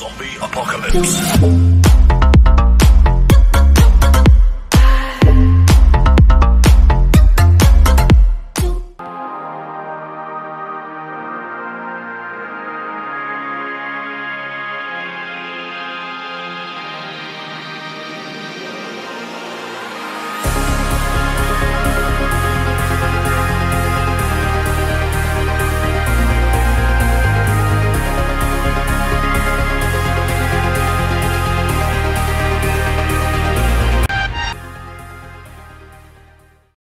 Zombie Apocalypse.